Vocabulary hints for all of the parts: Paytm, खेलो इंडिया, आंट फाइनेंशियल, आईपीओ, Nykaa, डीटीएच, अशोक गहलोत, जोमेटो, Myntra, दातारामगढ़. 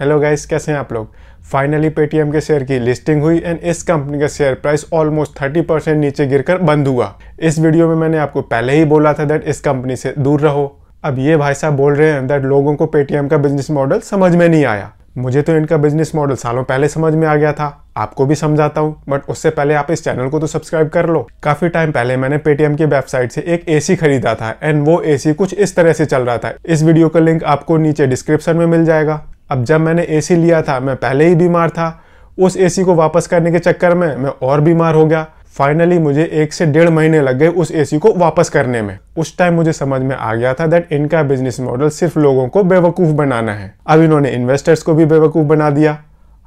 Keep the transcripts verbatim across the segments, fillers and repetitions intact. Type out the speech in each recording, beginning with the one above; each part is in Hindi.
हेलो गाइस, कैसे हैं आप लोग। फाइनली पेटीएम के शेयर की लिस्टिंग हुई एंड इस कंपनी का शेयर प्राइस ऑलमोस्ट तीस परसेंट नीचे गिरकर बंद हुआ। इस वीडियो में मैंने आपको पहले ही बोला था दैट इस कंपनी से दूर रहो। अब ये भाई साहब बोल रहे हैं दैट लोगों को पेटीएम का बिजनेस मॉडल समझ में नहीं आया। मुझे तो इनका बिजनेस मॉडल सालों पहले समझ में आ गया था, आपको भी समझाता हूँ, बट उससे पहले आप इस चैनल को तो सब्सक्राइब कर लो। काफी टाइम पहले मैंने पेटीएम की वेबसाइट से एक एसी खरीदा था एंड वो एसी कुछ इस तरह से चल रहा था। इस वीडियो का लिंक आपको नीचे डिस्क्रिप्शन में मिल जाएगा। अब जब मैंने एसी लिया था, मैं पहले ही बीमार था, उस एसी को वापस करने के चक्कर में मैं और बीमार हो गया। फाइनली मुझे एक से डेढ़ महीने लग गए उस एसी को वापस करने में। उस टाइम मुझे समझ में आ गया था दैट इनका बिजनेस मॉडल सिर्फ लोगों को बेवकूफ़ बनाना है। अब इन्होंने इन्वेस्टर्स को भी बेवकूफ़ बना दिया,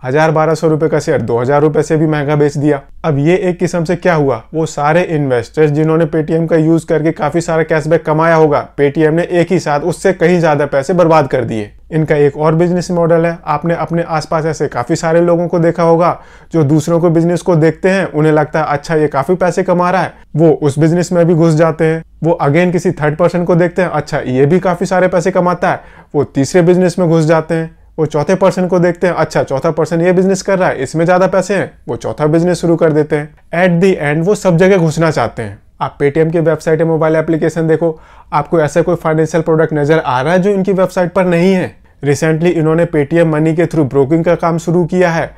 हजार बारह सौ रुपये का शेयर दो हजार रुपये से भी महंगा बेच दिया। अब ये एक किस्म से क्या हुआ, वो सारे इन्वेस्टर्स जिन्होंने पेटीएम का यूज करके काफी सारा कैशबैक कमाया होगा, पेटीएम ने एक ही साथ उससे कहीं ज्यादा पैसे बर्बाद कर दिए। इनका एक और बिजनेस मॉडल है, आपने अपने आसपास ऐसे काफी सारे लोगों को देखा होगा जो दूसरों के बिजनेस को देखते हैं, उन्हें लगता है अच्छा ये काफी पैसे कमा रहा है, वो उस बिजनेस में भी घुस जाते हैं। वो अगेन किसी थर्ड पर्सन को देखते हैं, अच्छा ये भी काफी सारे पैसे कमाता है, वो तीसरे बिजनेस में घुस जाते हैं। वो चौथे पर्सन को देखते हैं, अच्छा चौथा पर्सन ये बिजनेस कर रहा है, इसमें ज्यादा पैसे हैं, वो चौथा बिजनेस शुरू कर देते हैं। एट दी एंड वो सब जगह घुसना चाहते हैं। आप पेटीएम की वेबसाइट या मोबाइल एप्लीकेशन देखो, आपको ऐसा कोई फाइनेंशियल प्रोडक्ट नजर आ रहा है जो इनकी वेबसाइट पर नहीं है। रिसेंटली इन्होंने पेटीएम मनी के थ्रू ब्रोकिंग का काम शुरू किया है,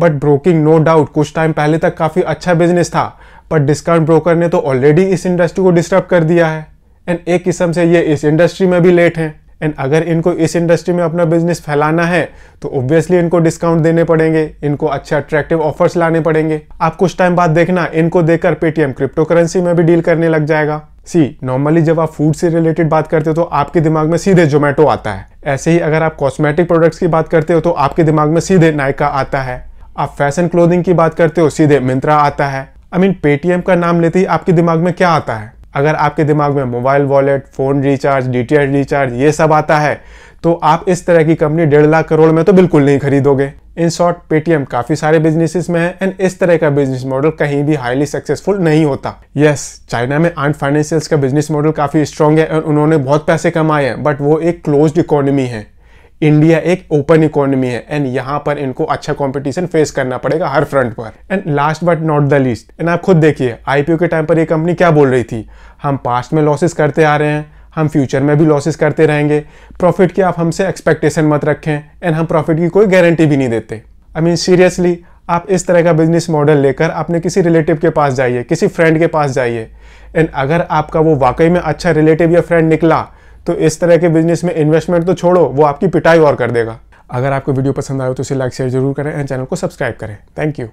बट ब्रोकिंग नो डाउट कुछ टाइम पहले तक काफी अच्छा बिजनेस था, बट डिस्काउंट ब्रोकर ने तो ऑलरेडी इस इंडस्ट्री को डिस्टर्ब कर दिया है एंड एक किस्म से ये इस इंडस्ट्री में भी लेट हैं। एंड अगर इनको इस इंडस्ट्री में अपना बिजनेस फैलाना है तो ऑब्वियसली इनको डिस्काउंट देने पड़ेंगे, इनको अच्छे अट्रैक्टिव ऑफर्स लाने पड़ेंगे। आप कुछ टाइम बाद देखना इनको देखकर पेटीएम क्रिप्टो करेंसी में भी डील करने लग जाएगा। सी नॉर्मली जब आप फूड से रिलेटेड बात करते हो तो आपके दिमाग में सीधे जोमेटो आता है, ऐसे ही अगर आप कॉस्मेटिक प्रोडक्ट्स की बात करते हो तो आपके दिमाग में सीधे नायका आता है, आप फैशन क्लोथिंग की बात करते हो सीधे मिंत्रा आता है। आई मीन पेटीएम का नाम लेते ही आपके दिमाग में क्या आता है? अगर आपके दिमाग में mobile wallet, phone recharge, डीटीएच recharge ये सब आता है तो आप इस तरह की कंपनी डेढ़ लाख करोड़ में तो बिल्कुल नहीं खरीदोगे। इन शॉर्ट पेटीएम काफी सारे बिजनेसेस में है एंड इस तरह का बिजनेस मॉडल कहीं भी हाईली सक्सेसफुल नहीं होता। यस, चाइना में आंट फाइनेंशियल का बिजनेस मॉडल काफी स्ट्रांग है और उन्होंने बहुत पैसे कमाए हैं, बट वो एक क्लोज्ड इकोनॉमी है। इंडिया एक ओपन इकोनॉमी है एंड यहाँ पर इनको अच्छा कंपटीशन फेस करना पड़ेगा हर फ्रंट पर। And last but not the least, and आप खुद देखिए आईपीओ के टाइम पर ये कंपनी क्या बोल रही थी, हम पास्ट में लॉसेस करते आ रहे हैं, हम फ्यूचर में भी लॉसेस करते रहेंगे, प्रॉफिट की आप हमसे एक्सपेक्टेशन मत रखें, एंड हम प्रॉफिट की कोई गारंटी भी नहीं देते। आई मीन सीरियसली, आप इस तरह का बिजनेस मॉडल लेकर अपने किसी रिलेटिव के पास जाइए, किसी फ्रेंड के पास जाइए, एंड अगर आपका वो वाकई में अच्छा रिलेटिव या फ्रेंड निकला तो इस तरह के बिजनेस में इन्वेस्टमेंट तो छोड़ो, वो आपकी पिटाई और कर देगा। अगर आपको वीडियो पसंद आए तो इसे लाइक शेयर जरूर करें एंड चैनल को सब्सक्राइब करें। Thank you.